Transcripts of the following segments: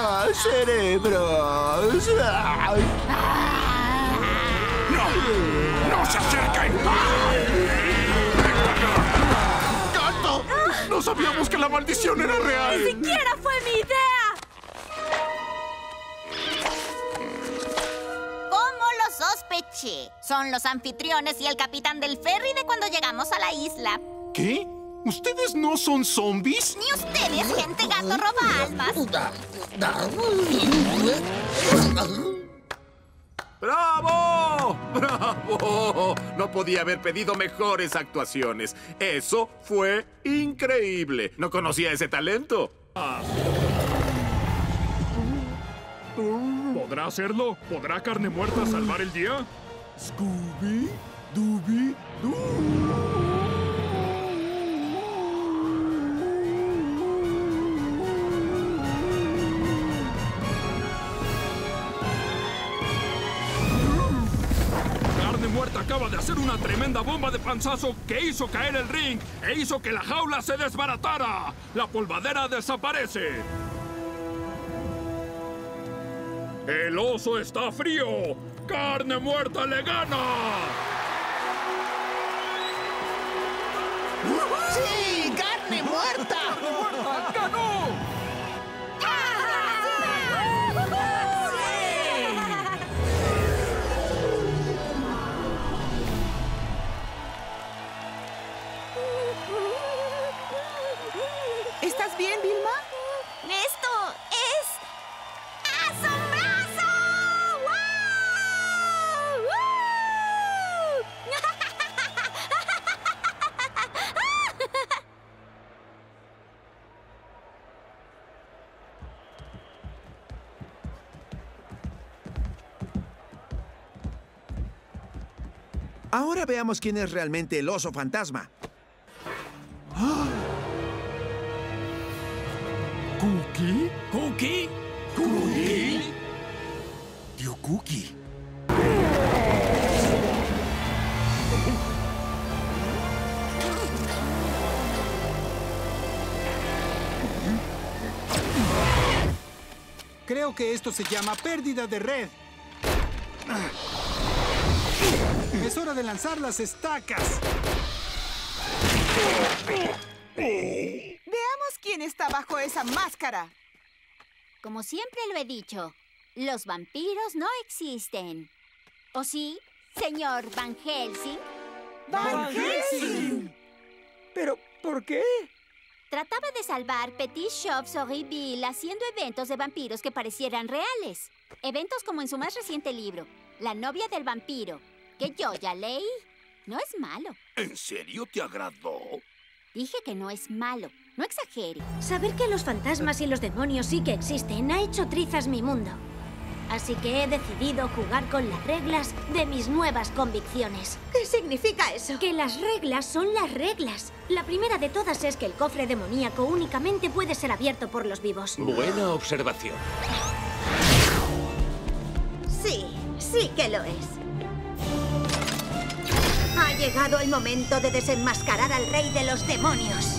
¡Ah, cerebros! ¡No! ¡No se acerquen! ¡Gato! ¡No sabíamos que la maldición era real! ¡Ni siquiera fue mi idea! ¿Cómo lo sospeché? Son los anfitriones y el capitán del ferry de cuando llegamos a la isla. ¿Qué? ¿Ustedes no son zombies? Ni ustedes, gente gato roba almas. ¡Bravo! ¡Bravo! No podía haber pedido mejores actuaciones. Eso fue increíble. No conocía ese talento. ¿Podrá hacerlo? ¿Podrá Carne Muerta salvar el día? Scooby, Dooby, Doo. Acaba de hacer una tremenda bomba de panzazo que hizo caer el ring e hizo que la jaula se desbaratara. La polvadera desaparece. El oso está frío. ¡Carne Muerta le gana! ¡Sí! ¡Carne Muerta! ¡Carne Muerta ganó! ¿Estás bien, Vilma? ¡Esto es asombroso! ¡Wow! Ahora veamos quién es realmente el oso fantasma. ¿Cookie? ¿Cookie? ¿Cookie? Tío Cookie. Creo que esto se llama pérdida de red. Es hora de lanzar las estacas. ¿Quién está bajo esa máscara? Como siempre lo he dicho, los vampiros no existen. ¿O sí, señor Van Helsing? ¡Van Helsing! ¿Pero por qué? Trataba de salvar Petit Shops Horribil haciendo eventos de vampiros que parecieran reales. Eventos como en su más reciente libro, La Novia del Vampiro, que yo ya leí. No es malo. ¿En serio te agradó? Dije que no es malo. No exagere. Saber que los fantasmas y los demonios sí que existen ha hecho trizas mi mundo. Así que he decidido jugar con las reglas de mis nuevas convicciones. ¿Qué significa eso? Que las reglas son las reglas. La primera de todas es que el cofre demoníaco únicamente puede ser abierto por los vivos. Buena observación. Sí, sí que lo es. Ha llegado el momento de desenmascarar al rey de los demonios.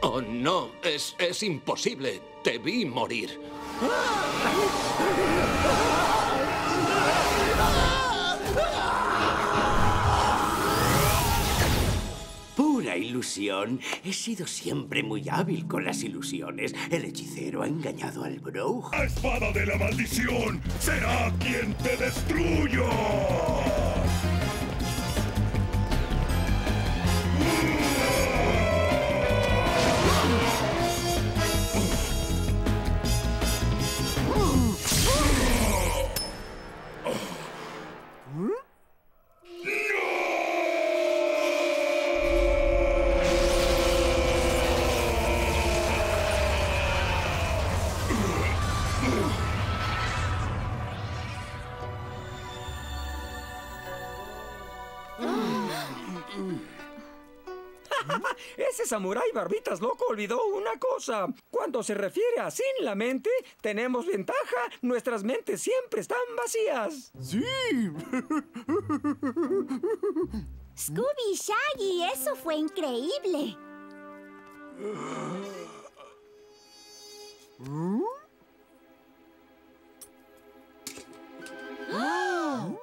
Oh, no, es imposible. Te vi morir. Pura ilusión. He sido siempre muy hábil con las ilusiones. El hechicero ha engañado al brujo. ¡La espada de la maldición será quien te destruyo! Ese samurái Barbitas Loco olvidó una cosa. Cuando se refiere a sin la mente, tenemos ventaja. Nuestras mentes siempre están vacías. ¡Sí! Scooby Shaggy, eso fue increíble. ¿Mm? ¡Oh!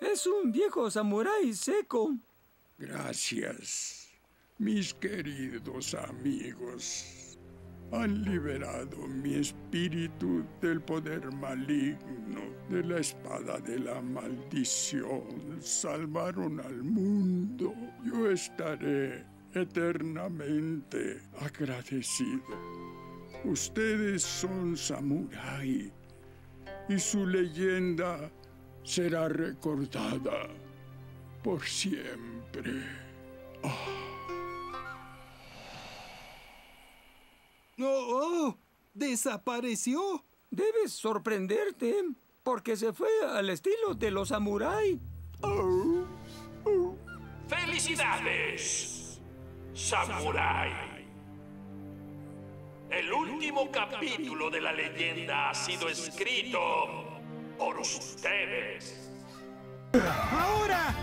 Es un viejo samurái seco. Gracias, mis queridos amigos. Han liberado mi espíritu del poder maligno, de la espada de la maldición. Salvaron al mundo. Yo estaré eternamente agradecido. Ustedes son samurái y su leyenda será recordada por siempre. ¡Oh! ¡Oh! ¡Desapareció! Debes sorprenderte, porque se fue al estilo de los samurái. Oh. Oh. ¡Felicidades, samurái! El último capítulo de la leyenda ha sido escrito por ustedes. ¡Ahora!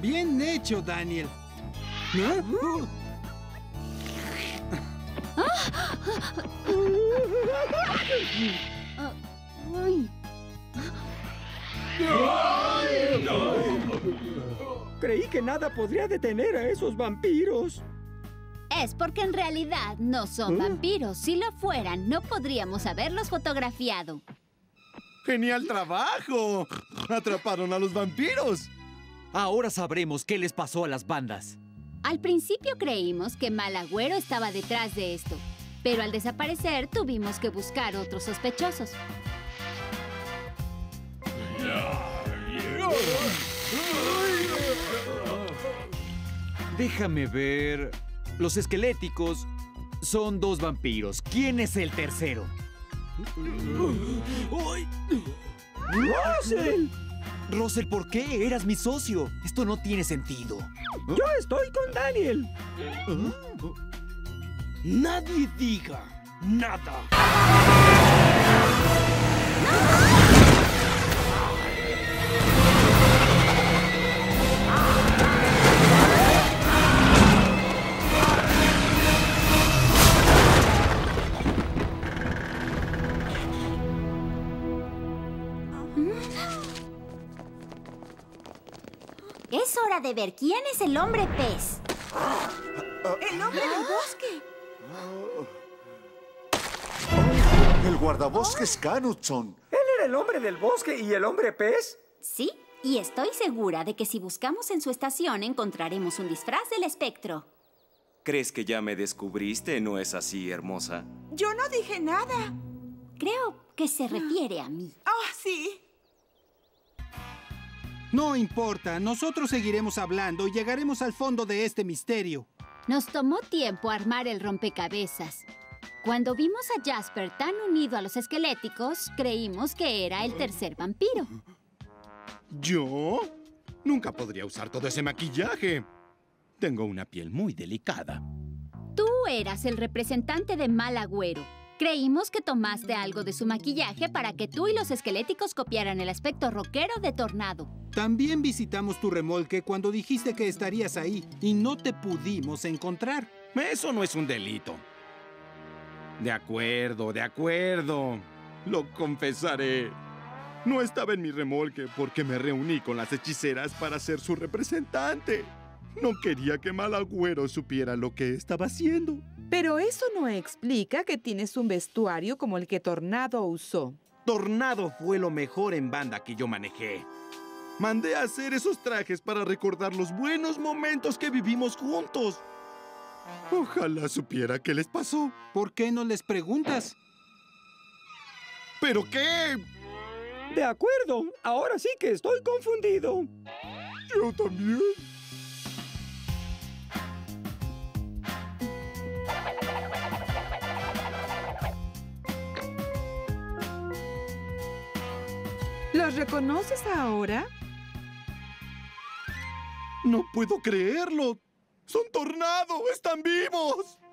Bien hecho, Daniel. ¿No? Creí que nada podría detener a esos vampiros. Es porque en realidad no son vampiros. Si lo fueran, no podríamos haberlos fotografiado. ¡Genial trabajo! ¡Atraparon a los vampiros! Ahora sabremos qué les pasó a las bandas. Al principio creímos que Malagüero estaba detrás de esto, pero al desaparecer tuvimos que buscar otros sospechosos. Déjame ver. Los esqueléticos son dos vampiros. ¿Quién es el tercero? ¡Russell! Russell, ¿por qué? Eras mi socio. Esto no tiene sentido. Yo estoy con Daniel. Nadie diga nada. Es hora de ver quién es el hombre pez. ¡El hombre del bosque! El guardabosques Canutson. ¿Él era el hombre del bosque y el hombre pez? Sí, y estoy segura de que si buscamos en su estación encontraremos un disfraz del espectro. ¿Crees que ya me descubriste? ¿No es así, hermosa? Yo no dije nada. Creo que se refiere a mí. ¡Oh, sí! No importa, nosotros seguiremos hablando y llegaremos al fondo de este misterio. Nos tomó tiempo armar el rompecabezas. Cuando vimos a Jasper tan unido a los esqueléticos, creímos que era el tercer vampiro. ¿Yo? Nunca podría usar todo ese maquillaje. Tengo una piel muy delicada. Tú eras el representante de Malagüero. Creímos que tomaste algo de su maquillaje para que tú y los esqueléticos copiaran el aspecto rockero de Tornado. También visitamos tu remolque cuando dijiste que estarías ahí y no te pudimos encontrar. Eso no es un delito. De acuerdo, de acuerdo. Lo confesaré. No estaba en mi remolque porque me reuní con las hechiceras para ser su representante. No quería que Malagüero supiera lo que estaba haciendo. Pero eso no explica que tienes un vestuario como el que Tornado usó. Tornado fue lo mejor en banda que yo manejé. Mandé a hacer esos trajes para recordar los buenos momentos que vivimos juntos. Ojalá supiera qué les pasó. ¿Por qué no les preguntas? ¿Pero qué? De acuerdo, ahora sí que estoy confundido. Yo también. ¿Los reconoces ahora? No puedo creerlo. ¡Son Tornado! ¡Están vivos!